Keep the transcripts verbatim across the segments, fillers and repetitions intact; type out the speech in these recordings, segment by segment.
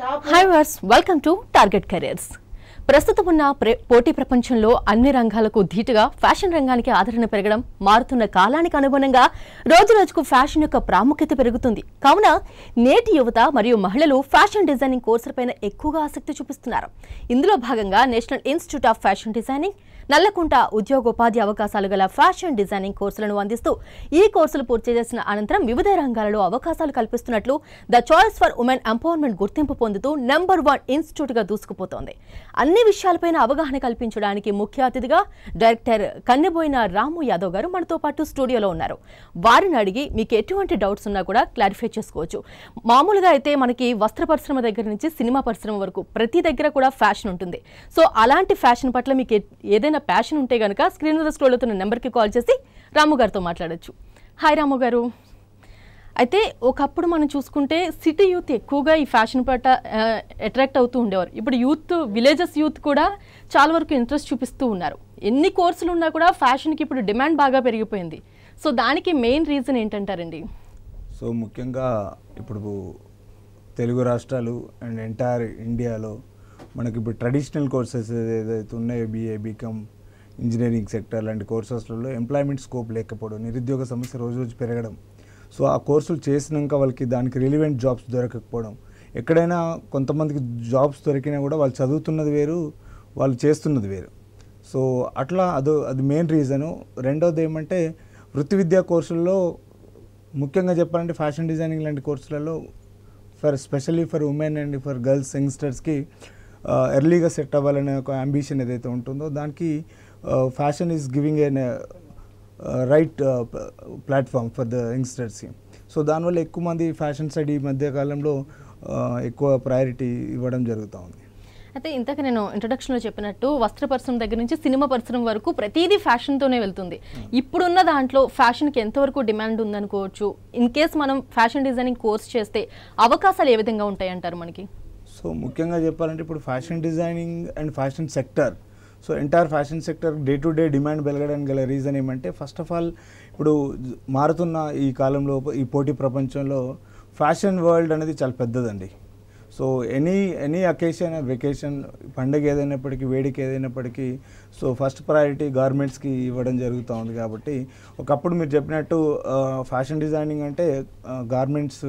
Hi viewers, welcome to Target Careers. ప్రస్తుతం ఉన్న పోటీ ప్రపంచంలో అన్ని రంగాలకు ధీటుగా ఫ్యాషన్ రంగానికి ఆదరణ పెరగడం మారుతున్న కాలానికి అనుగుణంగా రోజురోజుకు ఫ్యాషన్ యొక్క ప్రాముఖ్యత పెరుగుతుంది. కావున నేటి యువత మరియు మహిళలు ఫ్యాషన్ డిజైనింగ్ కోర్సులపైన ఎక్కువగా ఆసక్తి చూపిస్తున్నారు. ఇందులో భాగంగా national institute of fashion designing Nallakunta ఉద్యోగోపాధి అవకాశాలు గల ఫ్యాషన్ డిజైనింగ్ కోర్సులను అందిస్తూ ఈ కోర్సులు పూర్తి చేసిన అనంతరం వివిధ రంగాలలో అవకాశాలు కల్పిస్తున్నట్లు the choice for women empowerment గుర్తింపు పొందుతూ నెంబర్ వన్ ఇన్స్టిట్యూట్గా దూసుకుపోతోంది. అన్ని విషయాలపైన అవగాహన కల్పించడానికి ముఖ్య అతిథిగా డైరెక్టర్ కన్నెబోయిన రాము యాదవ్ గారు మనతో పాటు స్టూడియోలో ఉన్నారు. వారిని అడిగి మీకు ఎటువంటి డౌట్స్ ఉన్నా కూడా క్లారిఫై చేసుకోవచ్చు. మామూలుగా అయితే మనకి వస్త్ర పరిశ్రమ దగ్గర నుంచి సినిమా పరిశ్రమ వరకు ప్రతి దగ్గర కూడా ఫ్యాషన్ ఉంటుంది. సో అలాంటి ఫ్యాషన్ పట్ల మీకు ఏదైనా ప్యాషన్ ఉంటే గనక స్క్రీన్ మీద స్క్రోల్ అవుతున్న నెంబర్కి కాల్ చేసి రాము గారితో మాట్లాడొచ్చు. హాయ్ రాము గారు, అయితే ఒకప్పుడు మనం చూసుకుంటే సిటీ యూత్ ఎక్కువగా ఈ ఫ్యాషన్ పట్ల అట్రాక్ట్ అవుతూ ఉండేవారు. ఇప్పుడు యూత్ విలేజెస్ యూత్ కూడా చాలా వరకు ఇంట్రెస్ట్ చూపిస్తూ ఉన్నారు. ఎన్ని కోర్సులు ఉన్నా కూడా ఫ్యాషన్కి ఇప్పుడు డిమాండ్ బాగా పెరిగిపోయింది. సో దానికి మెయిన్ రీజన్ ఏంటంటారండి? సో ముఖ్యంగా ఇప్పుడు తెలుగు రాష్ట్రాలు అండ్ ఎంటైర్ ఇండియాలో మనకి ఇప్పుడు ట్రెడిషనల్ కోర్సెస్ ఏదైతే ఉన్నాయో బీఏ బీకామ్ ఇంజనీరింగ్ సెక్టర్ లాంటి కోర్సెస్లలో ఎంప్లాయ్మెంట్ స్కోప్ లేకపోవడం, నిరుద్యోగ సమస్య రోజు రోజు పెరగడం, సో ఆ కోర్సులు చేసినాక వాళ్ళకి దానికి రిలివెంట్ జాబ్స్ దొరకకపోవడం, ఎక్కడైనా కొంతమందికి జాబ్స్ దొరికినా కూడా వాళ్ళు చదువుతున్నది వేరు, వాళ్ళు చేస్తున్నది వేరు. సో అట్లా అదో అది మెయిన్ రీజను. రెండోది ఏమంటే వృత్తి విద్యా కోర్సుల్లో ముఖ్యంగా చెప్పాలంటే ఫ్యాషన్ డిజైనింగ్ లాంటి కోర్సులలో for specially for women and for girls యంగ్స్టర్స్కి ఎర్లీగా సెట్ అవ్వాలనే ఒక అంబిషన్ ఏదైతే ఉంటుందో దానికి fashion is giving an right platform for the youngsters. So దానివల్ల ఎక్కువ మంది ఫ్యాషన్ సైడ్ ఈ మధ్యకాలంలో ఎక్కువ ప్రయారిటీ ఇవ్వడం జరుగుతూ ఉంది. అయితే ఇంతక నేను ఇంట్రొడక్షన్లో చెప్పినట్టు వస్త్ర పరిశ్రమ దగ్గర నుంచి సినిమా పరిశ్రమ వరకు ప్రతిదీ ఫ్యాషన్తోనే వెళ్తుంది. ఇప్పుడున్న దాంట్లో ఫ్యాషన్కి ఎంతవరకు డిమాండ్ ఉందనుకోవచ్చు? ఇన్ కేస్ మనం ఫ్యాషన్ డిజైనింగ్ కోర్స్ చేస్తే అవకాశాలు ఏ విధంగా ఉంటాయంటారు మనకి? సో ముఖ్యంగా చెప్పాలంటే ఇప్పుడు fashion designing and fashion sector, so entire fashion sector day to day demand పెరగడానికి గల రీజన్ ఏమంటే ఫస్ట్ ఆఫ్ ఆల్ ఇప్పుడు మారుతున్న ఈ కాలంలో ఈ పోటీ ప్రపంచంలో ఫ్యాషన్ వరల్డ్ అనేది చాలా పెద్దదండి. So any any occasion vacation పండగ ఏదైనప్పటికీ వేడికి ఏదైనప్పటికీ సో ఫస్ట్ ప్రయారిటీ గార్మెంట్స్కి ఇవ్వడం జరుగుతూ ఉంది. కాబట్టి ఒకప్పుడు మీరు చెప్పినట్టు ఫ్యాషన్ డిజైనింగ్ అంటే గార్మెంట్స్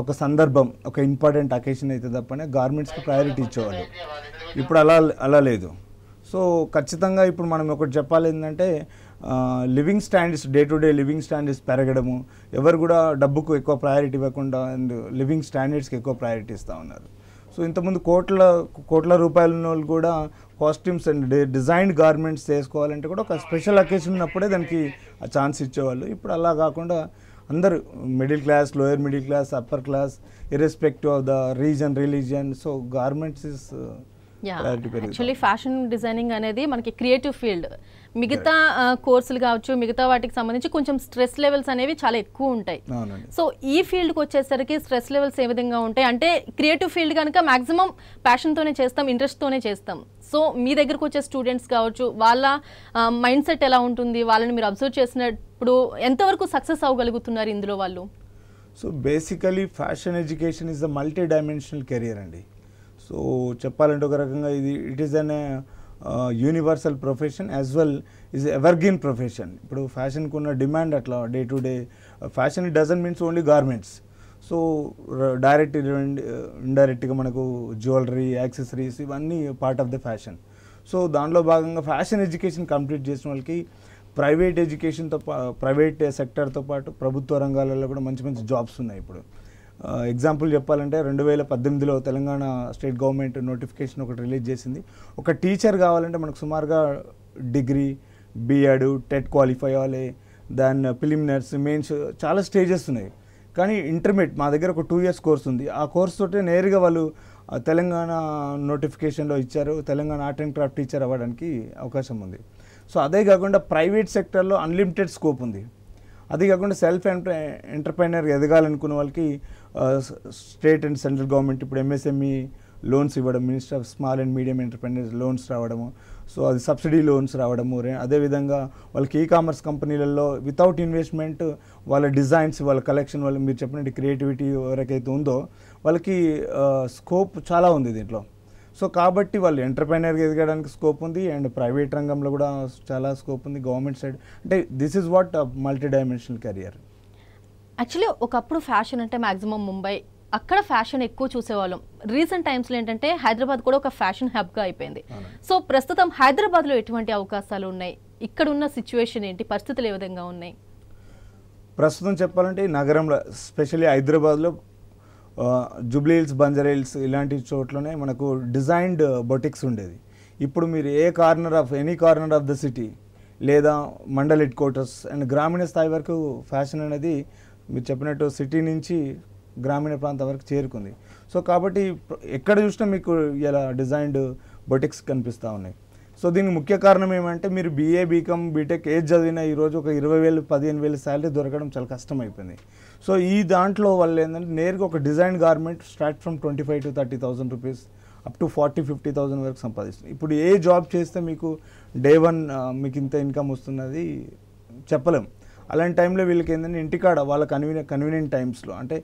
ఒక సందర్భం, ఒక ఇంపార్టెంట్ అకేషన్ అయితే తప్పనే గార్మెంట్స్కి ప్రయారిటీ ఇచ్చేవాళ్ళు. ఇప్పుడు అలా అలా లేదు. సో ఖచ్చితంగా ఇప్పుడు మనం ఒకటి చెప్పాలి ఏంటంటే living standards, day to day living standards పెరగడము, ఎవరు కూడా డబ్బుకు ఎక్కువ ప్రయారిటీ ఇవ్వకుండా అండ్ లివింగ్ స్టాండర్డ్స్కి ఎక్కువ ప్రయారిటీ ఇస్తూ ఉన్నారు. సో ఇంతకుముందు కోట్ల కోట్ల రూపాయలు ఉన్న వాళ్ళు కూడా కాస్ట్యూమ్స్ అండ్ డిజైన్డ్ గార్మెంట్స్ చేసుకోవాలంటే కూడా ఒక స్పెషల్ అకేషన్ ఉన్నప్పుడే దానికి ఆ ఛాన్స్ ఇచ్చేవాళ్ళు. ఇప్పుడు అలా కాకుండా అందరు middle class, lower middle class, upper class, irrespective of the reason, religion, so garments is actually fashion designing అనేది మనకి క్రియేటివ్ ఫీల్డ్. మిగతా కోర్సులు కావచ్చు, మిగతా వాటికి సంబంధించి కొంచెం స్ట్రెస్ లెవెల్స్ అనేవి చాలా ఎక్కువ ఉంటాయి. సో ఈ ఫీల్డ్కి వచ్చేసరికి స్ట్రెస్ లెవెల్స్ ఏ విధంగా ఉంటాయి అంటే క్రియేటివ్ ఫీల్డ్ కనుక మ్యాక్సిమం ప్యాషన్తోనే చేస్తాం, ఇంట్రెస్ట్తోనే చేస్తాం. సో మీ దగ్గరకు వచ్చే స్టూడెంట్స్ కావచ్చు, వాళ్ళ మైండ్ సెట్ ఎలా ఉంటుంది, వాళ్ళని మీరు అబ్జర్వ్ చేసినప్పుడు ఎంతవరకు సక్సెస్ అవ్వగలుగుతున్నారు ఇందులో వాళ్ళు? So basically fashion education is a multi dimensional career అండి. సో చెప్పాలంటే ఒక రకంగా ఇది it is an universal profession as well is evergreen profession. ఇప్పుడు ఫ్యాషన్కి ఉన్న డిమాండ్ అట్లా day to day. Fashion it doesn't means only garments. So direct ఇండైరెక్ట్గా మనకు జ్యువెలరీ, యాక్సెసరీస్ ఇవన్నీ part of the fashion. So దానిలో భాగంగా ఫ్యాషన్ ఎడ్యుకేషన్ కంప్లీట్ చేసిన వాళ్ళకి ప్రైవేట్ ఎడ్యుకేషన్తో ప్రైవేట్ సెక్టర్తో పాటు ప్రభుత్వ రంగాలలో కూడా మంచి మంచి జాబ్స్ ఉన్నాయి. ఇప్పుడు ఎగ్జాంపుల్ చెప్పాలంటే రెండు వేల పద్దెనిమిదిలో తెలంగాణ స్టేట్ గవర్నమెంట్ నోటిఫికేషన్ ఒకటి రిలీజ్ చేసింది. ఒక టీచర్ కావాలంటే మనకు సుమారుగా డిగ్రీ, బీఎడ్, టెట్ క్వాలిఫై అవ్వాలి, దాన్ ప్రిలిమినరీస్, మెయిన్స్ చాలా స్టేజెస్ ఉన్నాయి. కానీ ఇంటర్మీడియట్ మా దగ్గర ఒక టూ ఇయర్స్ కోర్స్ ఉంది. ఆ కోర్స్ తోటే నేరుగా వాళ్ళు తెలంగాణ నోటిఫికేషన్లో ఇచ్చారు, Telangana art and craft teacher అవ్వడానికి అవకాశం ఉంది. సో అదే కాకుండా ప్రైవేట్ సెక్టర్లో అన్లిమిటెడ్ స్కోప్ ఉంది. అదే కాకుండా సెల్ఫ్ ఎంటర్ ఎంటర్ప్రైనర్ ఎదగాలనుకున్న వాళ్ళకి స్టేట్ అండ్ సెంట్రల్ గవర్నమెంట్ ఇప్పుడు ఎంఎస్ఎంఈ లోన్స్ ఇవ్వడం, minister of small and medium entrepreneurs loans రావడము, సో అది సబ్సిడీ లోన్స్ రావడము. అదే విధంగా వాళ్ళకి ఈ కామర్స్ కంపెనీలలో వితౌట్ ఇన్వెస్ట్మెంట్ వాళ్ళ డిజైన్స్, వాళ్ళ కలెక్షన్, వాళ్ళు మీరు చెప్పినట్టు క్రియేటివిటీ ఎవరికైతే ఉందో వాళ్ళకి స్కోప్ చాలా ఉంది దీంట్లో. సో కాబట్టి వాళ్ళు ఎంటర్‌ప్రెన్యూర్‌గా ఎదగడానికి స్కోప్ ఉంది అండ్ ప్రైవేట్ రంగంలో కూడా చాలా స్కోప్ ఉంది. గవర్నమెంట్ సైడ్ అంటే this is what multi dimensional career. Actually ఒకప్పుడు ఫ్యాషన్ అంటే మ్యాక్సిమం ముంబై, అక్కడ ఫ్యాషన్ ఎక్కువ చూసేవాళ్ళం. రీసెంట్ టైమ్స్లో ఏంటంటే హైదరాబాద్ కూడా ఒక ఫ్యాషన్ హబ్గా అయిపోయింది. సో ప్రస్తుతం హైదరాబాద్లో ఎటువంటి అవకాశాలు ఉన్నాయి, ఇక్కడ ఉన్న సిచ్యువేషన్ ఏంటి, పరిస్థితులు ఏ విధంగా ఉన్నాయి? ప్రస్తుతం చెప్పాలంటే ఈ నగరంలో స్పెషల్లీ హైదరాబాద్లో జూబ్లీ హిల్స్, బంజారా హిల్స్ ఇలాంటి చోట్లనే మనకు డిజైన్డ్ బొటిక్స్ ఉండేది. ఇప్పుడు మీరు ఏ corner of any corner of the city లేదా మండల్ హెడ్ క్వార్టర్స్ అండ్ గ్రామీణ స్థాయి వరకు ఫ్యాషన్ అనేది మీరు చెప్పినట్టు సిటీ నుంచి గ్రామీణ ప్రాంతం వరకు చేరుకుంది. సో కాబట్టి ఎక్కడ చూసినా మీకు ఇలా డిజైన్డ్ బొటిక్స్ కనిపిస్తూ ఉన్నాయి. సో దీనికి ముఖ్య కారణం ఏమంటే మీరు బీఏ, బీకామ్, బీటెక్ ఏది చదివినా ఈరోజు ఒక ఇరవై వేలు పదిహేను వేలు శాలరీ దొరకడం చాలా కష్టం అయిపోయింది. సో ఈ దాంట్లో వాళ్ళు ఏంటంటే నేరుగా ఒక design garment start from twenty five to thirty thousand rupees up to forty fifty thousand వరకు సంపాదిస్తుంది. ఇప్పుడు ఏ జాబ్ చేస్తే మీకు డే వన్ మీకు ఇంత ఇన్కమ్ వస్తున్నది చెప్పలేం. అలాంటి టైంలో వీళ్ళకి ఏంటంటే ఇంటికాడ వాళ్ళ కన్వీనియ కన్వీనియంట్ టైమ్స్లో అంటే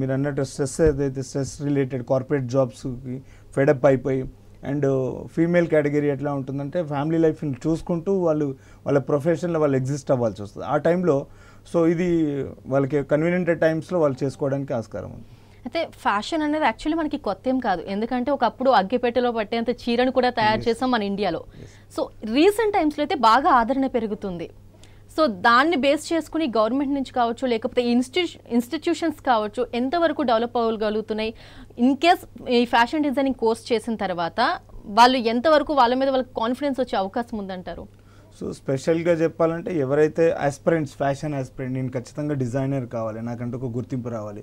మీరు అన్నట్టు స్ట్రెస్ ఏదైతే స్ట్రెస్ రిలేటెడ్ కార్పొరేట్ జాబ్స్కి ఫెడప్ అయిపోయి అండ్ ఫీమేల్ కేటగిరీ ఎట్లా ఉంటుందంటే ఫ్యామిలీ లైఫ్ని చూసుకుంటూ వాళ్ళు వాళ్ళ ప్రొఫెషన్లో వాళ్ళు ఎగ్జిస్ట్ అవ్వాల్సి వస్తుంది ఆ టైంలో. సో ఇది వాళ్ళకి కన్వీనియంట్ టైమ్స్లో వాళ్ళు చేసుకోవడానికి ఆస్కారం ఉంది. అయితే ఫ్యాషన్ అనేది యాక్చువల్లీ మనకి కొత్త ఏం కాదు, ఎందుకంటే ఒకప్పుడు అగ్గిపెట్టెలో పట్టేంత చీరను కూడా తయారు చేసాం మన ఇండియాలో. సో రీసెంట్ టైమ్స్లో అయితే బాగా ఆదరణ పెరుగుతుంది. సో దాన్ని బేస్ చేసుకుని గవర్నమెంట్ నుంచి కావచ్చు, లేకపోతే ఇన్స్టిట్యూషన్ ఇన్స్టిట్యూషన్స్ కావచ్చు, ఎంతవరకు డెవలప్ అవ్వగలుగుతున్నాయి? ఇన్ కేస్ ఈ ఫ్యాషన్ డిజైనింగ్ కోర్స్ చేసిన తర్వాత వాళ్ళు ఎంతవరకు వాళ్ళ మీద వాళ్ళకి కాన్ఫిడెన్స్ వచ్చే అవకాశం ఉందంటారు? సో స్పెషల్గా చెప్పాలంటే ఎవరైతే ఆస్పిరెంట్స్, ఫ్యాషన్ ఆస్పిరెంట్, నేను ఖచ్చితంగా డిజైనర్ కావాలి, నాకంటే ఒక గుర్తింపు రావాలి,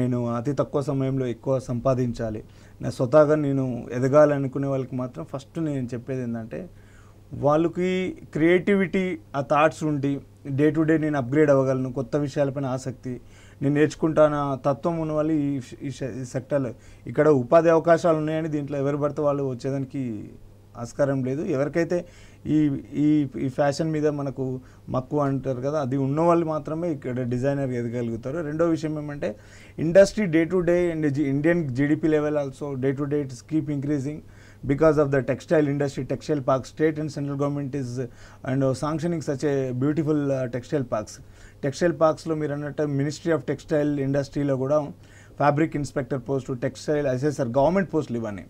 నేను అతి తక్కువ సమయంలో ఎక్కువ సంపాదించాలి, నా స్వతహాగా నేను ఎదగాలనుకునే వాళ్ళకి మాత్రం ఫస్ట్ నేను చెప్పేది ఏంటంటే వాళ్ళకి క్రియేటివిటీ, ఆ థాట్స్ ఉండి డే టు డే నేను అప్గ్రేడ్ అవ్వగలను, కొత్త విషయాలపైన ఆసక్తి, నేను నేర్చుకుంటాను తత్వం ఉన్న వాళ్ళు ఈ ఈ సెక్టర్లో ఇక్కడ ఉపాధి అవకాశాలు ఉన్నాయని దీంట్లో ఎవరు పడితే వాళ్ళు వచ్చేదానికి ఆస్కారం లేదు. ఎవరికైతే ఈ ఈ ఈ ఫ్యాషన్ మీద మనకు మక్కువ అంటారు కదా, అది ఉన్నవాళ్ళు మాత్రమే ఇక్కడ డిజైనర్ ఎదగలుగుతారు. రెండో విషయం ఏమంటే industry day to day and Indian GDP level also day to day it's keep increasing because of the textile industry, textile parks, state and central government is uh, and uh, sanctioning such a beautiful uh, textile parks. Textile parks lo meer annata Ministry of Textile Industry lo kuda fabric inspector post, textile assessor, government post livani.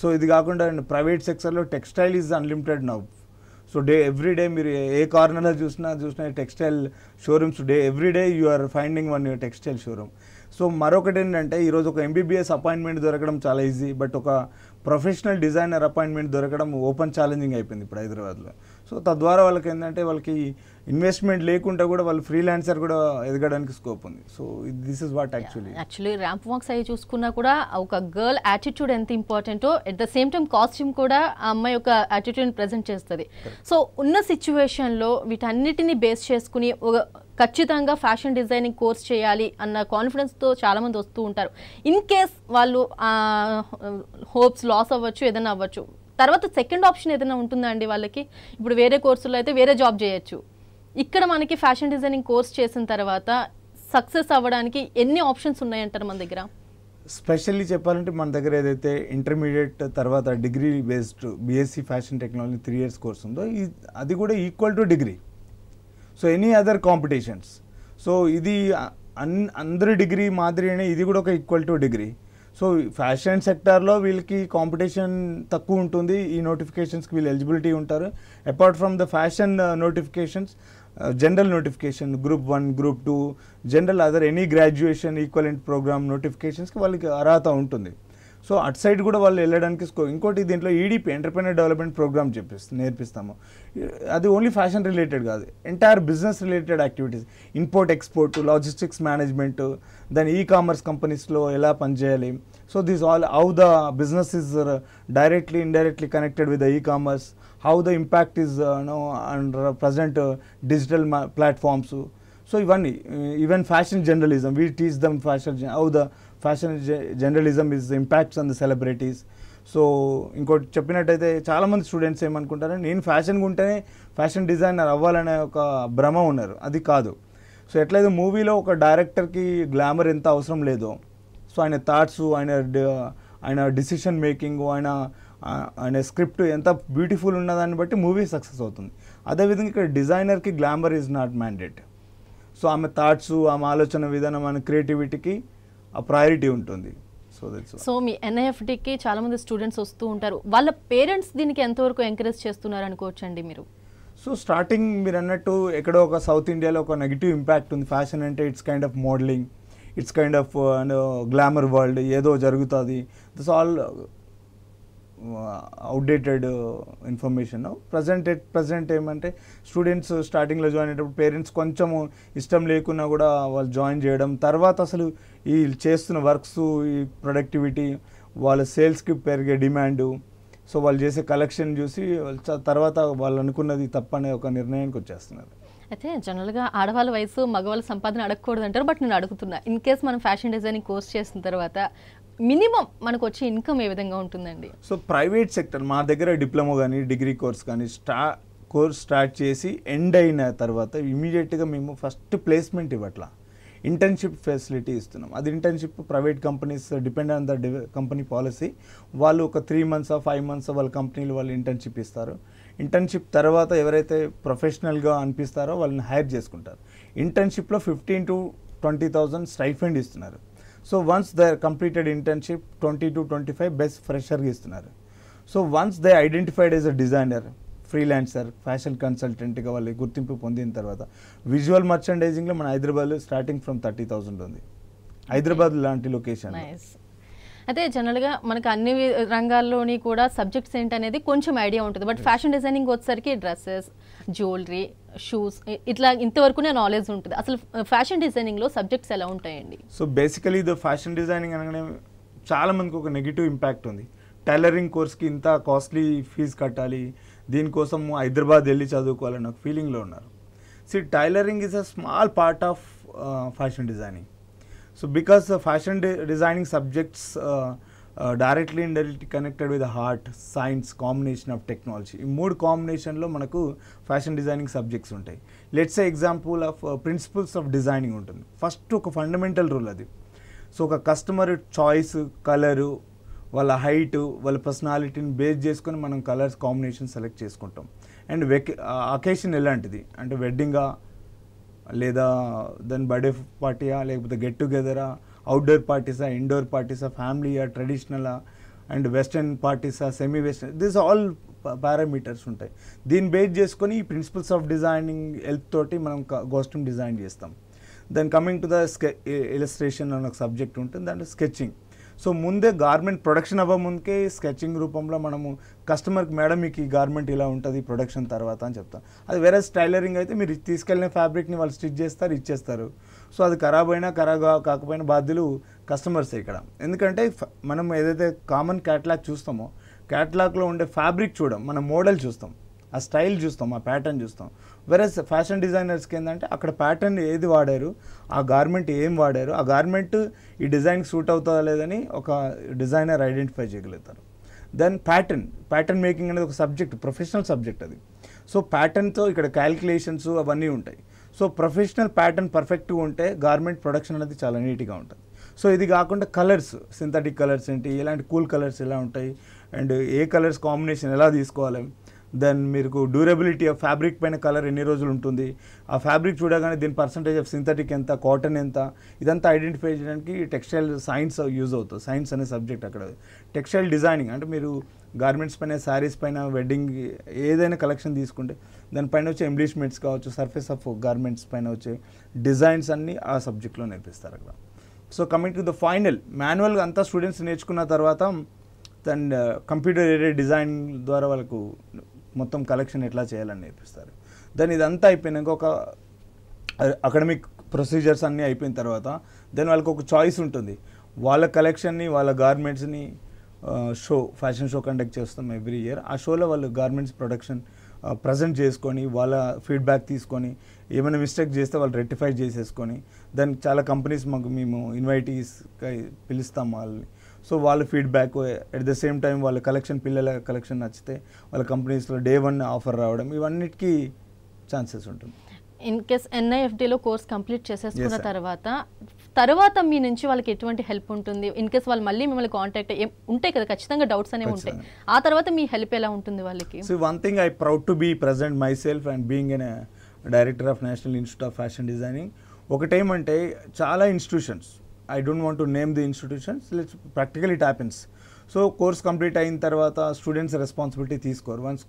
So idi gaakunda and private sector lo textile is unlimited now. So day every day meer a corner lo chusna chusna textile showrooms day every day you are finding one your textile showroom. So మరొకటి ఏంటంటే ఈరోజు ఒక MBBS appointment దొరకడం చాలా easy, but ఒక professional designer appointment దొరకడం open challenging అయిపోయింది ఇప్పుడు హైదరాబాద్లో. సో తద్వారా వాళ్ళకి ఏంటంటే వాళ్ళకి ఇన్వెస్ట్మెంట్ లేకుండా కూడా వాళ్ళు ఫ్రీలాన్సర్ కూడా ఎదగడానికి స్కోప్ ఉంది. So this is what actually actually ramp walks అవి చూసుకున్నా కూడా ఒక గర్ల్ యాటిట్యూడ్ ఎంత ఇంపార్టెంటో, at the same time costume కూడా ఆ అమ్మాయి యొక్క యాటిట్యూడ్ని ప్రజెంట్ చేస్తుంది. సో ఉన్న సిచ్యువేషన్లో వీటన్నిటిని బేస్ చేసుకుని ఒక ఖచ్చితంగా ఫ్యాషన్ డిజైనింగ్ కోర్స్ చేయాలి అన్న కాన్ఫిడెన్స్తో చాలామంది వస్తూ ఉంటారు. ఇన్ కేస్ వాళ్ళు హోప్స్ లాస్ అవ్వచ్చు, ఏదైనా అవ్వచ్చు. తర్వాత సెకండ్ ఆప్షన్ ఏదైనా ఉంటుందా అండి వాళ్ళకి? ఇప్పుడు వేరే కోర్సులో అయితే వేరే జాబ్ చేయొచ్చు, ఇక్కడ మనకి ఫ్యాషన్ డిజైనింగ్ కోర్స్ చేసిన తర్వాత సక్సెస్ అవ్వడానికి ఎన్ని ఆప్షన్స్ ఉన్నాయంటారు మన దగ్గర? స్పెషల్లీ చెప్పాలంటే మన దగ్గర ఏదైతే ఇంటర్మీడియట్ తర్వాత degree based BSc fashion technology three years course ఉందో అది కూడా equal to degree. So any other competitions, so ఇది అన్ అందరి డిగ్రీ మాదిరినే ఇది కూడా ఒక equal to degree. So fashion సెక్టార్లో వీళ్ళకి కాంపిటీషన్ తక్కువ ఉంటుంది, ఈ నోటిఫికేషన్స్కి వీళ్ళు ఎలిజిబిలిటీ ఉంటారు. Apart from the fashion notifications, general notification group one, group two, general other any graduation equivalent programme నోటిఫికేషన్స్కి వాళ్ళకి అర్హత ఉంటుంది. సో అటు సైడ్ కూడా వాళ్ళు వెళ్ళడానికి స్కో. ఇంకోటి దీంట్లో ఈడీపీ ఎంటర్‌ప్రెన్యూర్ డెవలప్మెంట్ ప్రోగ్రామ్ చెప్పిస్తాం, నేర్పిస్తాము. అది ఓన్లీ ఫ్యాషన్ రిలేటెడ్ కాదు, entire business related activities, import export, logistics management, దాని ఈ కామర్స్ కంపెనీస్లో ఎలా పనిచేయాలి. So this all how the business is directly indirectly connected with the e commerce, how the impact is no under present digital platforms. So ఇవన్నీ even fashion journalism, we teach them fashion how the fashion journalism is impacts on the celebrities. So ఇంకోటి చెప్పినట్టయితే చాలామంది students ఏమనుకుంటారంటే నేను ఫ్యాషన్గా ఉంటేనే fashion designer అవ్వాలనే ఒక భ్రమ ఉన్నారు, అది కాదు. సో ఎట్లయితే మూవీలో ఒక డైరెక్టర్కి గ్లామర్ ఎంత అవసరం లేదో, సో ఆయన థాట్స్, ఆయన ఆయన డిసిషన్ మేకింగ్, ఆయన ఆయన స్క్రిప్ట్ ఎంత బ్యూటిఫుల్ ఉన్నదాన్ని బట్టి మూవీ సక్సెస్ అవుతుంది. అదేవిధంగా ఇక్కడ డిజైనర్కి glamour is not mandate. So ఆమె థాట్స్, ఆమె ఆలోచన విధానం, ఆమె క్రియేటివిటీకి ఆ ప్రయారిటీ ఉంటుంది. సో దట్స్ సో మీ ఎన్ఐఎఫ్టీకి చాలామంది స్టూడెంట్స్ వస్తూ ఉంటారు, వాళ్ళ పేరెంట్స్ దీనికి ఎంతవరకు ఎంకరేజ్ చేస్తున్నారు అనుకోవచ్చండి మీరు? సో స్టార్టింగ్ మీరు అన్నట్టు ఎక్కడో ఒక సౌత్ ఇండియాలో ఒక నెగిటివ్ ఇంపాక్ట్ ఉంది, ఫ్యాషన్ అంటే it's kind of modelling, it's kind of glamour world, ఏదో జరుగుతుంది, this all outdated information. Present present ఏమంటే స్టూడెంట్స్ స్టార్టింగ్లో జాయిన్ అయ్యేటప్పుడు పేరెంట్స్ కొంచెము ఇష్టం లేకున్నా కూడా వాళ్ళు జాయిన్ చేయడం, తర్వాత అసలు ఈ చేస్తున్న వర్క్స్, ఈ ప్రొడక్టివిటీ, వాళ్ళ సేల్స్కి పెరిగే డిమాండు, సో వాళ్ళు చేసే కలెక్షన్ చూసి తర్వాత వాళ్ళు అనుకున్నది తప్పనే ఒక నిర్ణయానికి వచ్చేస్తున్నారు. అయితే జనరల్గా ఆడవాళ్ళ వయసు మగవాళ్ళ సంపాదన అడగకూడదు అంటారు, బట్ నేను అడుగుతున్నా, ఇన్ కేస్ మనం ఫ్యాషన్ డిజైనింగ్ కోర్స్ చేసిన తర్వాత మినిమం మనకు వచ్చే ఇన్కమ్ ఏ విధంగా ఉంటుందండి? సో ప్రైవేట్ సెక్టర్ మా దగ్గర డిప్లొమా కానీ డిగ్రీ కోర్స్ కానీ స్టా కోర్స్ స్టార్ట్ చేసి ఎండ్ అయిన తర్వాత ఇమీడియట్గా మేము ఫస్ట్ ప్లేస్మెంట్ ఇవ్వట్లా, ఇంటర్న్షిప్ ఫెసిలిటీ ఇస్తున్నాం. అది internship private companies depend on the company policy, వాళ్ళు ఒక త్రీ మంత్స్ ఫైవ్ మంత్స్ వాళ్ళ కంపెనీలు వాళ్ళు ఇంటర్న్షిప్ ఇస్తారు. ఇంటర్న్షిప్ తర్వాత ఎవరైతే ప్రొఫెషనల్గా అనిపిస్తారో వాళ్ళని హైర్ చేసుకుంటారు. ఇంటర్న్షిప్లో fifteen to twenty thousand stipend ఇస్తున్నారు. So once they are completed internship twenty to twenty five best ఫ్రెషర్గా ఇస్తున్నారు. So once they identified as a designer, freelancer, fashion కన్సల్టెంట్గా వాళ్ళు గుర్తింపు పొందిన తర్వాత విజువల్ మర్చండైజింగ్లో మన హైదరాబాద్లో స్టార్టింగ్ ఫ్రమ్ థర్టీ థౌజండ్ ఉంది, హైదరాబాద్ లాంటి లొకేషన్. అయితే జనరల్గా మనకు అన్ని రంగాల్లోని కూడా సబ్జెక్ట్స్ ఏంటనేది కొంచెం ఐడియా ఉంటుంది, బట్ ఫ్యాషన్ డిజైనింగ్ వచ్చేసరికి డ్రెస్సెస్, జ్యువెలరీ, షూస్ ఇట్లా ఇంతవరకునే నాలెడ్జ్ ఉంటుంది. అసలు ఫ్యాషన్ డిజైనింగ్లో సబ్జెక్ట్స్ ఎలా ఉంటాయండి? సో బేసికలీ ఇది ఫ్యాషన్ డిజైనింగ్ అనగానే చాలామందికి ఒక నెగిటివ్ ఇంపాక్ట్ ఉంది, టైలరింగ్ కోర్స్కి ఇంత కాస్ట్లీ ఫీజు కట్టాలి, దీనికోసం హైదరాబాద్ వెళ్ళి చదువుకోవాలని ఒక ఫీలింగ్లో ఉన్నారు. So tailoring is a small part of fashion designing. So because uh, fashion de designing subjects uh, uh, directly and indirectly connected with the heart, science, combination of technology, in mood combination lo manaku fashion designing subjects untai. Let's say example of uh, principles of designing untundi. First oka fundamental rule adi. So oka customer choice, color, వాళ్ళ height, వాళ్ళ పర్సనాలిటీని base చేసుకొని మనం colours combination select చేసుకుంటాం. And occasion ఎలాంటిది అంటే వెడ్డింగా, లేదా దాని బర్త్డే పార్టీయా, లేకపోతే గెట్ టుగెదరా, అవుట్డోర్ పార్టీసా, ఇండోర్ పార్టీసా, ఫ్యామిలీయా, ట్రెడిషనలా అండ్ వెస్ట్రన్ పార్టీసా, semi western, this all parameters ఉంటాయి. దీన్ని బేస్ చేసుకొని ఈ ప్రిన్సిపల్స్ ఆఫ్ డిజైనింగ్ హెల్ప్ తోటి మనం కాస్ట్యూమ్ డిజైన్ చేస్తాం. దెన్ కమింగ్ టు ద స్కె ఇలస్ట్రేషన్ అనే ఒక సబ్జెక్ట్ ఉంటుంది, దాంట్లో స్కెచింగ్. సో ముందే గార్మెంట్ ప్రొడక్షన్ అవ్వముందుకే స్కెచింగ్ రూపంలో మనము కస్టమర్కి మేడం మీకు ఈ గార్మెంట్ ఇలా ఉంటుంది ప్రొడక్షన్ తర్వాత అని చెప్తాం. అది వేరే టైలరింగ్ అయితే మీరు తీసుకెళ్ళిన ఫ్యాబ్రిక్ని వాళ్ళు స్టిచ్ చేస్తారు, ఇచ్చేస్తారు. సో అది ఖరాబ్ అయినా ఖరాబ్ కాకపోయినా బాధ్యులు కస్టమర్స్ ఇక్కడ. ఎందుకంటే మనం ఏదైతే కామన్ క్యాటలాగ్ చూస్తామో క్యాటలాగ్లో ఉండే ఫ్యాబ్రిక్ చూడం, మనం మోడల్ చూస్తాం, ఆ స్టైల్ చూస్తాం, ఆ ప్యాటర్న్ చూస్తాం. వేరే ఫ్యాషన్ డిజైనర్స్కి ఏంటంటే అక్కడ ప్యాటర్న్ ఏది వాడారు, ఆ గార్మెంట్ ఏం వాడారు, ఆ గార్మెంట్ ఈ డిజైన్ సూట్ అవుతుందా లేదని ఒక డిజైనర్ ఐడెంటిఫై చేయగలుగుతారు. దెన్ ప్యాటర్న్ ప్యాటర్న్ మేకింగ్ అనేది ఒక సబ్జెక్ట్, ప్రొఫెషనల్ సబ్జెక్ట్ అది. సో ప్యాటర్న్తో ఇక్కడ క్యాలిక్యులేషన్స్ అవన్నీ ఉంటాయి. సో ప్రొఫెషనల్ ప్యాటర్న్ పర్ఫెక్ట్గా ఉంటే గార్మెంట్ ప్రొడక్షన్ అనేది చాలా నీట్గా ఉంటుంది. సో ఇది కాకుండా కలర్స్, సింథటిక్ కలర్స్ ఏంటి, ఇలాంటి కూల్ కలర్స్ ఎలా ఉంటాయి, అండ్ ఏ కలర్స్ కాంబినేషన్ ఎలా తీసుకోవాలి, దెన్ మీకు డ్యూరబిలిటీ ఆఫ్ ఫ్యాబ్రిక్ పైన కలర్ ఎన్ని రోజులు ఉంటుంది, ఆ ఫ్యాబ్రిక్ చూడగానే దీని పర్సంటేజ్ ఆఫ్ సింథటిక్ ఎంత, కాటన్ ఎంత, ఇదంతా ఐడెంటిఫై చేయడానికి టెక్స్టైల్ సైన్స్ యూజ్ అవుతుంది. సైన్స్ అనే సబ్జెక్ట్ అక్కడ. టెక్స్టైల్ డిజైనింగ్ అంటే మీరు గార్మెంట్స్ పైన, శారీస్ పైన, వెడ్డింగ్ ఏదైనా కలెక్షన్ తీసుకుంటే దానిపైన వచ్చే ఎంబ్లిష్మెంట్స్ కావచ్చు, సర్ఫేస్ ఆఫ్ గార్మెంట్స్ పైన వచ్చే డిజైన్స్ అన్నీ ఆ సబ్జెక్ట్లో నేర్పిస్తారు అక్కడ. So coming to the final మాన్యువల్గా అంతా స్టూడెంట్స్ నేర్చుకున్న తర్వాత అండ్ కంప్యూటర్ ఎయిడెడ్ డిజైన్ ద్వారా వాళ్ళకు మొత్తం కలెక్షన్ ఎట్లా చేయాలని నేర్పిస్తారు. దెన్ ఇదంతా అయిపోయినాక ఒక అకాడమిక్ ప్రొసీజర్స్ అన్నీ అయిపోయిన తర్వాత దెన్ వాళ్ళకి ఒక చాయిస్ ఉంటుంది. వాళ్ళ కలెక్షన్ని, వాళ్ళ గార్మెంట్స్ని షో, ఫ్యాషన్ షో కండక్ట్ చేస్తాం ఎవ్రీ ఇయర్. ఆ షోలో వాళ్ళు గార్మెంట్స్ ప్రొడక్షన్ ప్రజెంట్ చేసుకొని వాళ్ళ ఫీడ్‌బ్యాక్ తీసుకొని ఏమైనా మిస్టేక్ చేస్తే వాళ్ళు రెక్టిఫై చేసేసుకొని దెన్ చాలా కంపెనీస్ మాకు మేము ఇన్వైటీస్ పిలుస్తాం వాళ్ళని. సో వాళ్ళ feedback at the same time వాళ్ళ కలెక్షన్ పిల్లల కలెక్షన్ నచ్చితే వాళ్ళ కంపెనీస్ లో డే వన్ ఆఫర్ రావడం ఇవన్నిటికీ ఛాన్సెస్ ఉంటుంది. ఇన్ కేస్ ఎన్ఐఎఫ్డి లో కోర్స్ కంప్లీట్ చేసేసుకున్న తర్వాత తర్వాత మీ నుంచి వాళ్ళకి ఎటువంటి హెల్ప్ ఉంటుంది? ఇన్ కేస్ వాళ్ళు మళ్ళీ మిమ్మల్ని కాంటాక్ట్ ఉంటాయి కదా, ఖచ్చితంగా డౌట్స్ అనేవి ఉంటాయి, ఆ తర్వాత మీ హెల్ప్ ఎలా ఉంటుంది వాళ్ళకి? So one thing I proud to be present myself and being an director of national institute of fashion designing. ఒకటేమంటే చాలా institutions, I don't want to name the institutions, let's practical it happens. So course complete అయిన తర్వాత students responsibility తీసుకోరు. Once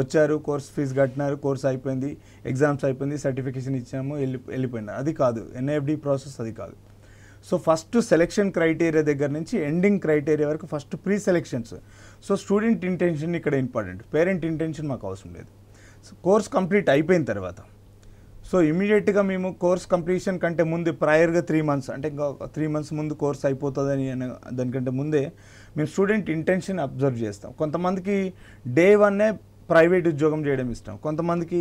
వచ్చారు, course fee కట్టినారు, course అయిపోయింది, exams అయిపోయింది, certification ఇచ్చాము, వెళ్ళి వెళ్ళిపోయినారు. అది కాదు ఎన్ఐఎఫ్డి ప్రాసెస్, అది కాదు. సో ఫస్ట్ సెలెక్షన్ క్రైటీరియా దగ్గర నుంచి ఎండింగ్ క్రైటీరియా వరకు first pre selections. So student intention ఇక్కడ ఇంపార్టెంట్, పేరెంట్ ఇంటెన్షన్ మాకు అవసరం లేదు. సో కోర్స్ కంప్లీట్ అయిపోయిన తర్వాత సో ఇమీడియట్గా మేము కోర్స్ కంప్లీషన్ కంటే ముందు ప్రయర్గా త్రీ మంత్స్ అంటే ఇంకా త్రీ మంత్స్ ముందు కోర్స్ అయిపోతుందని దానికంటే ముందే మేము స్టూడెంట్ ఇంటెన్షన్ అబ్జర్వ్ చేస్తాం. కొంతమందికి డే వన్నే ప్రైవేట్ ఉద్యోగం చేయడం ఇష్టం, కొంతమందికి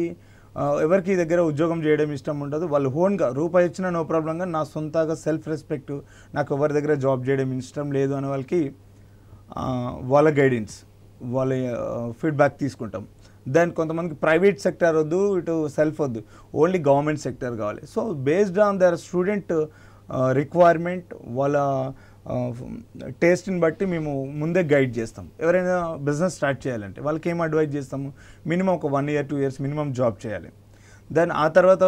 ఎవరికి దగ్గర ఉద్యోగం చేయడం ఇష్టం ఉండదు, వాళ్ళు ఓన్గా రూపాయి ఇచ్చినా నో ప్రాబ్లంగా నా సొంతగా సెల్ఫ్ రెస్పెక్ట్ నాకు ఎవరి దగ్గర జాబ్ చేయడం ఇష్టం లేదు అనే వాళ్ళకి వాళ్ళ గైడెన్స్ వాళ్ళ ఫీడ్బ్యాక్ తీసుకుంటాం. దెన్ కొంతమందికి ప్రైవేట్ సెక్టర్ వద్దు, ఇటు సెల్ఫ్ వద్దు, ఓన్లీ గవర్నమెంట్ సెక్టర్ కావాలి. So based on their student requirement వాళ్ళ టేస్ట్ని బట్టి మేము ముందే గైడ్ చేస్తాం. ఎవరైనా బిజినెస్ స్టార్ట్ చేయాలంటే వాళ్ళకి ఏం అడ్వైజ్ చేస్తాము, మినిమం ఒక one year two years minimum job చేయాలి. దెన్ ఆ తర్వాత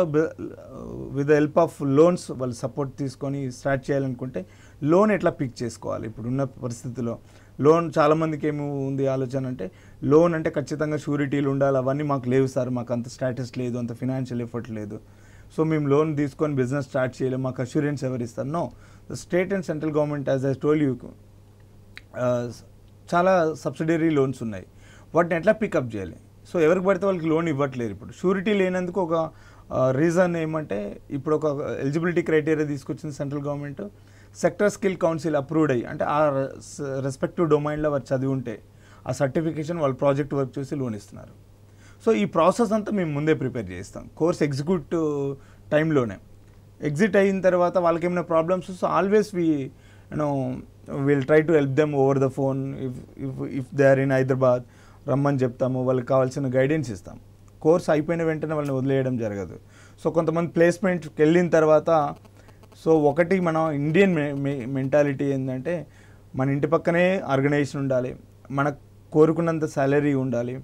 with the help of loans వాళ్ళు సపోర్ట్ తీసుకొని స్టార్ట్ చేయాలనుకుంటే లోన్ ఎట్లా పిక్ చేసుకోవాలి ఇప్పుడున్న పరిస్థితిలో. లోన్ చాలామందికి ఏమి ఉంది ఆలోచన అంటే లోన్ అంటే ఖచ్చితంగా షూరిటీలు ఉండాలి, అవన్నీ మాకు లేవు సార్, మాకు అంత స్టేటస్ లేదు, అంత ఫినాన్షియల్ ఎఫర్ట్ లేదు, సో మేము లోన్ తీసుకొని బిజినెస్ స్టార్ట్ చేయలేము, మాకు అష్యూరెన్స్ ఎవరు ఇస్తారు? No, the state and central government as I told you చాలా సబ్సిడరీ లోన్స్ ఉన్నాయి, వాటిని ఎట్లా పికప్ చేయాలి? సో ఎవరికి పడితే వాళ్ళకి లోన్ ఇవ్వట్లేదు. ఇప్పుడు షూరిటీ లేనందుకు ఒక రీజన్ ఏమంటే ఇప్పుడు ఒక ఎలిజిబిలిటీ క్రైటీరియా తీసుకొచ్చింది central government, sector skill council approved అయ్యి అంటే ఆ రెస్పెక్టివ్ డొమైన్లో వారు చదివి ఉంటే ఆ సర్టిఫికేషన్ వాళ్ళ ప్రాజెక్ట్ వర్క్ చూసి లోన్ ఇస్తున్నారు. సో ఈ ప్రాసెస్ అంతా మేము ముందే ప్రిపేర్ చేస్తాం కోర్స్ ఎగ్జిక్యూట్ టైంలోనే. ఎగ్జిట్ అయిన తర్వాత వాళ్ళకి ఏమైనా problems so always we you know will try to help them over the phone. If if if they are in Hyderabad రమ్మని చెప్తాము, వాళ్ళకి కావాల్సిన గైడెన్స్ ఇస్తాం. కోర్స్ అయిపోయిన వెంటనే వాళ్ళని వదిలేయడం జరగదు. సో కొంతమంది ప్లేస్మెంట్కి వెళ్ళిన తర్వాత సో ఒకటి మనం ఇండియన్ మెంటాలిటీ ఏంటంటే మన ఇంటి పక్కనే ఆర్గనైజేషన్ ఉండాలి, మనకు కోరుకున్నంత శాలరీ ఉండాలి,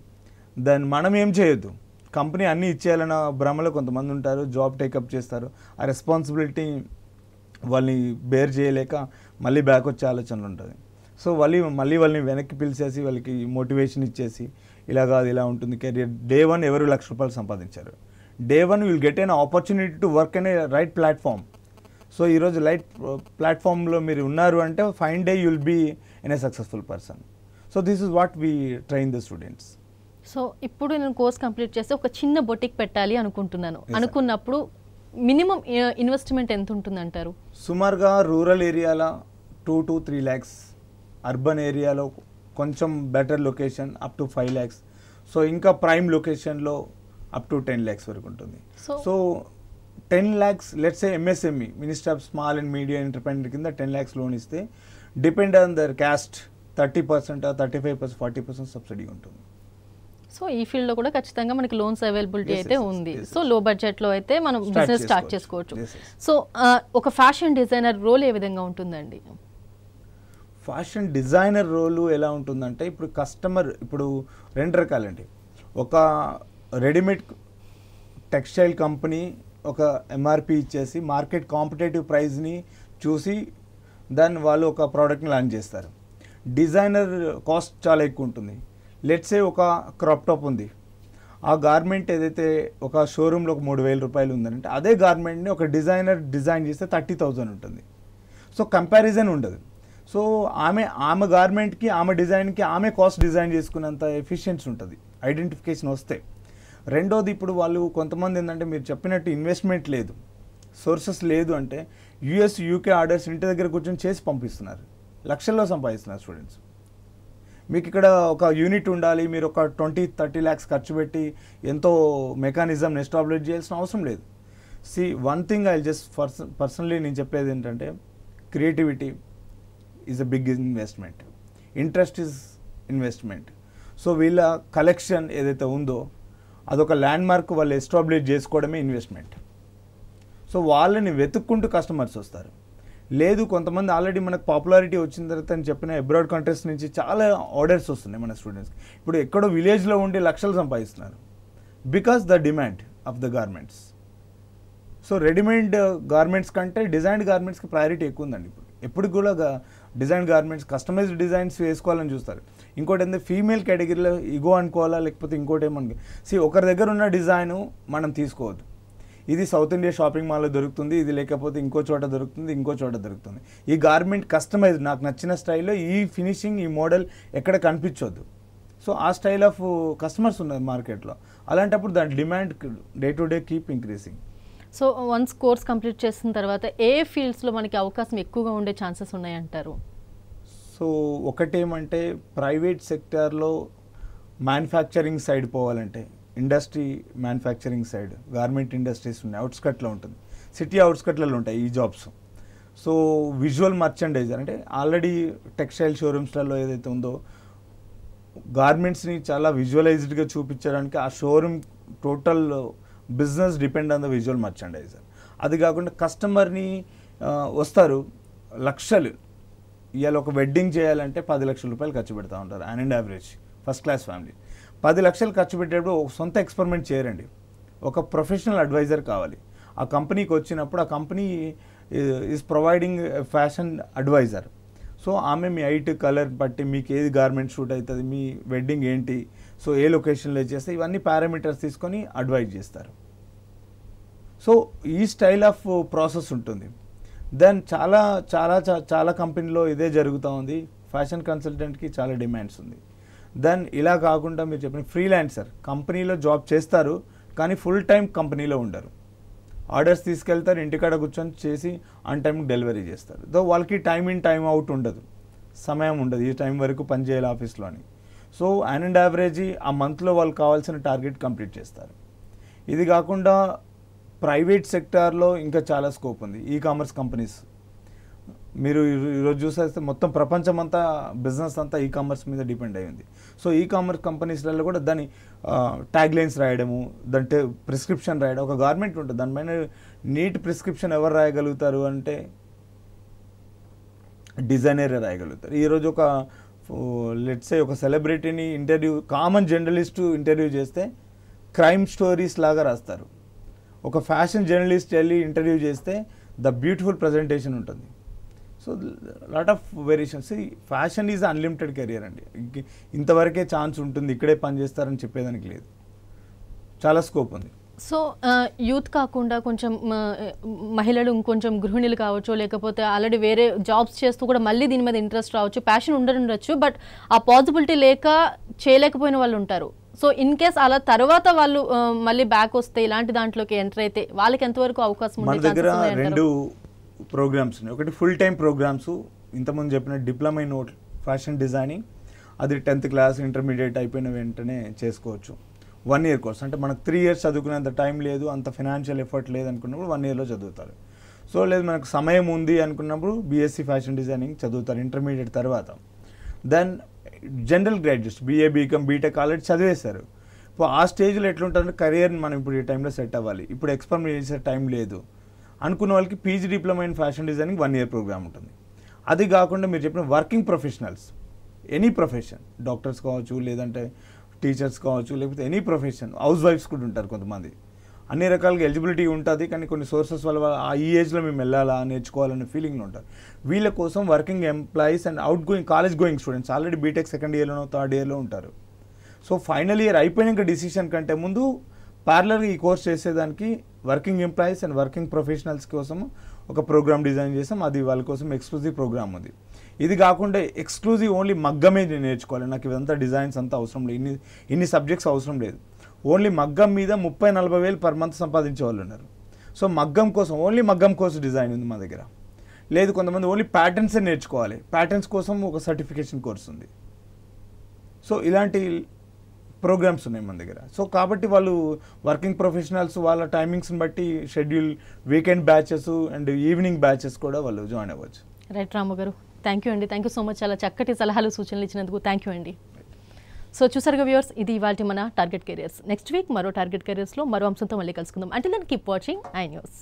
దాన్ని మనం ఏం చేయొద్దు, కంపెనీ అన్నీ ఇచ్చేయాలన్న భ్రమలో కొంతమంది ఉంటారు, జాబ్ టేకప్ చేస్తారు. ఆ రెస్పాన్సిబిలిటీ వాళ్ళని బేర్ చేయలేక మళ్ళీ బ్యాక్ వచ్చే ఆలోచనలు ఉంటుంది. సో వాళ్ళు మళ్ళీ వాళ్ళని వెనక్కి పిలిచేసి వాళ్ళకి మోటివేషన్ ఇచ్చేసి ఇలా కాదు ఇలా ఉంటుంది కెరియర్. డే వన్ ఎవరు లక్ష రూపాయలు సంపాదించారు? Day one will get an opportunity to work అనే రైట్ ప్లాట్ఫామ్. సో ఈరోజు లైట్ ప్లాట్ఫామ్లో మీరు ఉన్నారు అంటే fine day you'll be an a successful person. So this is what we train the students. So ఇప్పుడు నేను కోర్స్ కంప్లీట్ చేస్తే ఒక చిన్న బొటిక్ పెట్టాలి అనుకుంటున్నాను అనుకున్నప్పుడు మినిమం ఇన్వెస్ట్మెంట్ ఎంత ఉంటుంది అంటారు? సుమారుగా రూరల్ ఏరియాలో two to three lakhs, urban ఏరియాలో కొంచెం better location up to five lakhs, so ఇంకా ప్రైమ్ లొకేషన్లో అప్ టు టెన్ ల్యాక్స్ వరకు ఉంటుంది. So ten lakhs let's a MSME minister of small and medium entrepreneur కింద టెన్ ల్యాక్స్ లోన్ ఇస్తే depend on their caste thirty percent thirty five percent forty percent subsidy ఉంటుంది. So ఈ ఫీల్డ్లో కూడా ఖచ్చితంగా మనకి లోన్స్ అవైలబిలిటీ అయితే ఉంది. సో లో బడ్జెట్లో అయితే మనం బిజినెస్ స్టార్ట్ చేసుకోవచ్చు. సో ఒక ఫ్యాషన్ డిజైనర్ రోల్ ఏ విధంగా ఉంటుందండి? ఫ్యాషన్ డిజైనర్ రోలు ఎలా ఉంటుందంటే ఇప్పుడు కస్టమర్ ఇప్పుడు రెండు రకాలండి. ఒక రెడీమేడ్ టెక్స్టైల్ కంపెనీ ఒక ఎంఆర్పి ఇచ్చేసి మార్కెట్ కాంపిటేటివ్ ప్రైస్ని చూసి దాన్ని వాళ్ళు ఒక ప్రోడక్ట్ని లాంచ్ చేస్తారు. డిజైనర్ కాస్ట్ చాలా ఎక్కువ ఉంటుంది. లెట్స్ ఏ ఒక క్రాప్ టాప్ ఉంది, ఆ గార్మెంట్ ఏదైతే ఒక షోరూంలో ఒక మూడు వేల రూపాయలు ఉందంటే అదే గార్మెంట్ని ఒక డిజైనర్ డిజైన్ చేస్తే థర్టీ థౌజండ్ ఉంటుంది. సో కంపారిజన్ ఉండదు. సో ఆమె ఆమె గార్మెంట్కి ఆమె డిజైన్కి ఆమె కాస్ట్ డిజైన్ చేసుకున్నంత ఎఫిషియన్సీ ఉంటుంది ఐడెంటిఫికేషన్ వస్తే. రెండోది ఇప్పుడు వాళ్ళు కొంతమంది ఏంటంటే మీరు చెప్పినట్టు ఇన్వెస్ట్మెంట్ లేదు, సోర్సెస్ లేదు అంటే యూఎస్ యూకే ఆర్డర్స్ ఇంటి దగ్గర కూర్చొని చేసి పంపిస్తున్నారు, లక్షల్లో సంపాదిస్తున్నారు స్టూడెంట్స్. యూనిట్ ఉండాలి మీరు ఒక ట్వంటీ థర్టీ లక్షస్ ఖర్చు పెట్టి ఎంతో మెకానిజం ఎస్టాబ్లిష్ చేయాల్సిన అవసరం లేదు. See one thing I will just personally నేను చెప్పేది ఏంటంటే creativity is a big investment, interest is investment. So వీళ్ళ కలెక్షన్ ఏదైతే ఉందో అదొక ల్యాండ్ మార్క్ వాళ్ళు ఎస్టాబ్లిష్ చేసుకోవడమే ఇన్వెస్ట్మెంట్. సో వాళ్ళని వెతుక్కుంటూ కస్టమర్స్ వస్తారు. లేదు కొంతమంది ఆల్రెడీ మనకు పాపులారిటీ వచ్చిన తర్వాత అని చెప్పిన అబ్రాడ్ కంట్రీస్ నుంచి చాలా ఆర్డర్స్ వస్తున్నాయి మన స్టూడెంట్స్కి. ఇప్పుడు ఎక్కడో విలేజ్లో ఉండి లక్షలు సంపాదిస్తున్నారు because the demand of the garments. So readymade garments కంటే డిజైన్డ్ గార్మెంట్స్కి ప్రయారిటీ ఎక్కువ ఉందండి. ఇప్పుడు ఎప్పుడు కూడా డిజైన్ గార్మెంట్స్ కస్టమైజ్డ్ డిజైన్స్ వేసుకోవాలని చూస్తారు. ఇంకోటి ఏంటంటే ఫీమేల్ కేటగిరీలో ఇగో అనుకోవాలా లేకపోతే ఇంకోటి ఏమనుకో సి ఒకరి దగ్గర ఉన్న డిజైను మనం తీసుకోవద్దు. ఇది సౌత్ ఇండియా షాపింగ్ మాల్లో దొరుకుతుంది, ఇది లేకపోతే ఇంకో చోట దొరుకుతుంది, ఇంకో చోట దొరుకుతుంది. ఈ గార్మెంట్ కస్టమైజ్ నాకు నచ్చిన స్టైల్లో ఈ ఫినిషింగ్ ఈ మోడల్ ఎక్కడ కనిపించొద్దు. సో ఆ స్టైల్ ఆఫ్ కస్టమర్స్ ఉన్నారు మార్కెట్లో. అలాంటప్పుడు దాని demand day to day keep increasing. So once course complete చేసిన తర్వాత ఏ ఫీల్డ్స్లో మనకి అవకాశం ఎక్కువగా ఉండే ఛాన్సెస్ ఉన్నాయంటారు? సో ఒకటేమంటే ప్రైవేట్ సెక్టార్లో మ్యానుఫ్యాక్చరింగ్ సైడ్ పోవాలంటే industry manufacturing side garment industries ఉన్నాయి, అవుట్స్కట్లో ఉంటుంది, సిటీ అవుట్స్కట్లలో ఉంటాయి ఈ జాబ్స్. సో విజువల్ మర్చండైజర్ అంటే ఆల్రెడీ టెక్స్టైల్ షోరూమ్స్లలో ఏదైతే ఉందో గార్మెంట్స్ని చాలా విజువలైజ్డ్గా చూపించడానికి ఆ showroom total business depend on the visual merchandiser. అది కాకుండా కస్టమర్ని వస్తారు లక్షలు, ఇవాళ ఒక వెడ్డింగ్ చేయాలంటే పది లక్షల రూపాయలు ఖర్చు పెడతా ఉంటారు on and average first class family. పది లక్షలు ఖర్చు పెట్టేటప్పుడు ఒక సొంత ఎక్స్పెరిమెంట్ చేయరండి, ఒక ప్రొఫెషనల్ అడ్వైజర్ కావాలి. ఆ కంపెనీకి వచ్చినప్పుడు ఆ company is providing fashion advisor. So ఆమె మీ హైట్ కలర్ బట్టి మీకు ఏది గార్మెంట్ షూట్ అవుతుంది, మీ వెడ్డింగ్ ఏంటి, సో ఏ లొకేషన్లో చేస్తే ఇవన్నీ పారామీటర్స్ తీసుకొని అడ్వైజ్ చేస్తారు. సో ఈ స్టైల్ ఆఫ్ ప్రాసెస్ ఉంటుంది. దెన్ చాలా చాలా చాలా కంపెనీలో ఇదే జరుగుతూ ఉంది, ఫ్యాషన్ కన్సల్టెంట్కి చాలా డిమాండ్స్ ఉంది. దెన్ ఇలా కాకుండా మీరు చెప్పిన ఫ్రీలాన్సర్ కంపెనీలో జాబ్ చేస్తారు కానీ ఫుల్ టైం కంపెనీలో ఉండరు, ఆర్డర్స్ తీసుకెళ్తారు, ఇంటికాడ కూర్చొని చేసి ఆన్ టైంకి డెలివరీ చేస్తారు. దో వాళ్ళకి టైం ఇన్ టైం అవుట్ ఉండదు, సమయం ఉండదు ఈ టైం వరకు పనిచేయాలి ఆఫీస్లోని. సో ఆన్ అండ్ యావరేజ్ ఆ మంత్లో వాళ్ళు కావాల్సిన టార్గెట్ కంప్లీట్ చేస్తారు. ఇది కాకుండా ప్రైవేట్ సెక్టార్లో ఇంకా చాలా స్కోప్ ఉంది. ఈ కామర్స్ కంపెనీస్ మీరు ఈరోజు చూసేస్తే మొత్తం ప్రపంచం అంతా బిజినెస్ అంతా ఈ కామర్స్ మీద డిపెండ్ అయ్యింది. సో ఈ కామర్స్ కంపెనీస్లలో కూడా దాని ట్యాగ్లైన్స్ రాయడము, దాని ప్రిస్క్రిప్షన్ రాయడం, ఒక గార్మెంట్ ఉంటుంది దానిపైన నీట్ ప్రిస్క్రిప్షన్ ఎవరు రాయగలుగుతారు అంటే డిజైనరే రాయగలుగుతారు. ఈరోజు ఒక లెట్సే ఒక సెలబ్రిటీని ఇంటర్వ్యూ కామన్ జర్నలిస్టు ఇంటర్వ్యూ చేస్తే క్రైమ్ స్టోరీస్ లాగా రాస్తారు, ఒక ఫ్యాషన్ జర్నలిస్ట్ వెళ్ళి ఇంటర్వ్యూ చేస్తే ద బ్యూటిఫుల్ ప్రజెంటేషన్ ఉంటుంది. So lot of variations. Fashion is unlimited career అండి, ఇంతవరకే ఛాన్స్ ఉంటుంది ఇక్కడే పనిచేస్తారని చెప్పేదానికి లేదు, చాలా స్కోప్ ఉంది. సో యూత్ కాకుండా కొంచెం మహిళలు ఇంకొంచెం గృహిణులు కావచ్చు, లేకపోతే ఆల్రెడీ వేరే జాబ్స్ చేస్తూ కూడా మళ్ళీ దీని మీద ఇంట్రెస్ట్ రావచ్చు, ప్యాషన్ ఉండనుండొచ్చు, బట్ ఆ పాసిబిలిటీ లేక చేయలేకపోయిన వాళ్ళు ఉంటారు. సో ఇన్ కేస్ అలా తర్వాత వాళ్ళు మళ్ళీ బ్యాక్ వస్తే ఇలాంటి దాంట్లోకి ఎంటర్ అయితే వాళ్ళకి ఎంతవరకు అవకాశం ఉంటుంది? మన దగ్గర రెండు ప్రోగ్రామ్స్ ఉన్నాయి, ఒకటి ఫుల్ టైం ప్రోగ్రామ్స్ ఇంతకుముందు చెప్పిన డిప్లొమా ఇన్ ఫ్యాషన్ డిజైనింగ్, అది టెన్త్ క్లాస్ ఇంటర్మీడియట్ అయిపోయిన వెంటనే చేసుకోవచ్చు. వన్ ఇయర్ కోర్స్ అంటే మనకు త్రీ ఇయర్స్ చదువుకునేంత టైం లేదు, అంత ఫినాన్షియల్ ఎఫర్ట్ లేదు అనుకున్నప్పుడు వన్ ఇయర్లో చదువుతారు. సో లేదు మనకు సమయం ఉంది అనుకున్నప్పుడు బీఎస్సీ ఫ్యాషన్ డిజైనింగ్ చదువుతారు ఇంటర్మీడియట్ తర్వాత. Then general graduates BA BCom BTech already చదివేశారు. ఇప్పుడు ఆ స్టేజ్లో ఎట్లుంటారంటే కెరియర్ని మనం ఇప్పుడు ఈ టైంలో సెట్ అవ్వాలి, ఇప్పుడు ఎక్స్పెరిమెంట్ చేసే టైం లేదు అనుకున్న వాళ్ళకి PG diploma in fashion designing one year program ఉంటుంది. అది కాకుండా మీరు చెప్పిన working professionals any profession doctors కావచ్చు, లేదంటే టీచర్స్ కావచ్చు, లేకపోతే ఎనీ ప్రొఫెషన్ హౌస్ వైఫ్స్ కూడా ఉంటారు కొంతమంది. అన్ని రకాలుగా ఎలిజిబిలిటీ ఉంటుంది కానీ కొన్ని సోర్సెస్ వల్ల ఆ ఈ ఏజ్లో మేము వెళ్ళాలా నేర్చుకోవాలనే ఫీలింగ్లో ఉంటారు. వీళ్ళ కోసం working employees and out going college going students already BTech second ఇయర్లోనో థర్డ్ ఇయర్లో ఉంటారు. సో ఫైనల్ ఇయర్ అయిపోయినాక డిసిషన్ కంటే ముందు పార్లర్గా ఈ కోర్స్ చేసేదానికి working employees and working professionals కోసం ఒక ప్రోగ్రామ్ డిజైన్ చేసాం, అది వాళ్ళ కోసం ఎక్స్క్లూజివ్ ప్రోగ్రామ్ ఉంది. ఇది కాకుండా ఎక్స్క్లూజివ్ ఓన్లీ మగ్గమే నేను నేర్చుకోవాలి, నాకు ఇదంతా డిజైన్స్ అంతా అవసరం లేదు, ఇన్ని ఇన్ని సబ్జెక్ట్స్ అవసరం లేదు, ఓన్లీ మగ్గం మీద ముప్పై నలభై వేలు పర్ మంత్ సంపాదించే వాళ్ళు ఉన్నారు. సో మగ్గం కోసం ఓన్లీ మగ్గం కోసం డిజైన్ ఉంది మా దగ్గర. లేదు కొంతమంది ఓన్లీ ప్యాటర్న్సే నేర్చుకోవాలి, ప్యాటర్న్స్ కోసం ఒక సర్టిఫికేషన్ కోర్స్ ఉంది. సో ఇలాంటి ప్రోగ్రామ్స్ ఉన్నాయి మన దగ్గర. సో కాబట్టి వాళ్ళు వర్కింగ్ ప్రొఫెషనల్స్ వాళ్ళ టైమింగ్స్ని బట్టి schedule weekend batches and evening batches కూడా వాళ్ళు జాయిన్ అవ్వచ్చు. రైట్ రాము గారు, థ్యాంక్ యూ అండి, థ్యాంక్ యూ సో మచ్ చాలా చక్కటి సలహాలు సూచనలు ఇచ్చినందుకు. థ్యాంక్ యూ అండి. సో చూసారుగా వ్యూవర్స్, ఇది ఇవాళ మన టార్గెట్ కెరియర్స్. నెక్స్ట్ వీక్ మరో టార్గెట్ కెరియర్స్లో మరో అంశంతో మళ్ళీ కలుసుకుందాం. అంటే దాన్ని కీప్ వాచింగ్ ఐ న్యూస్.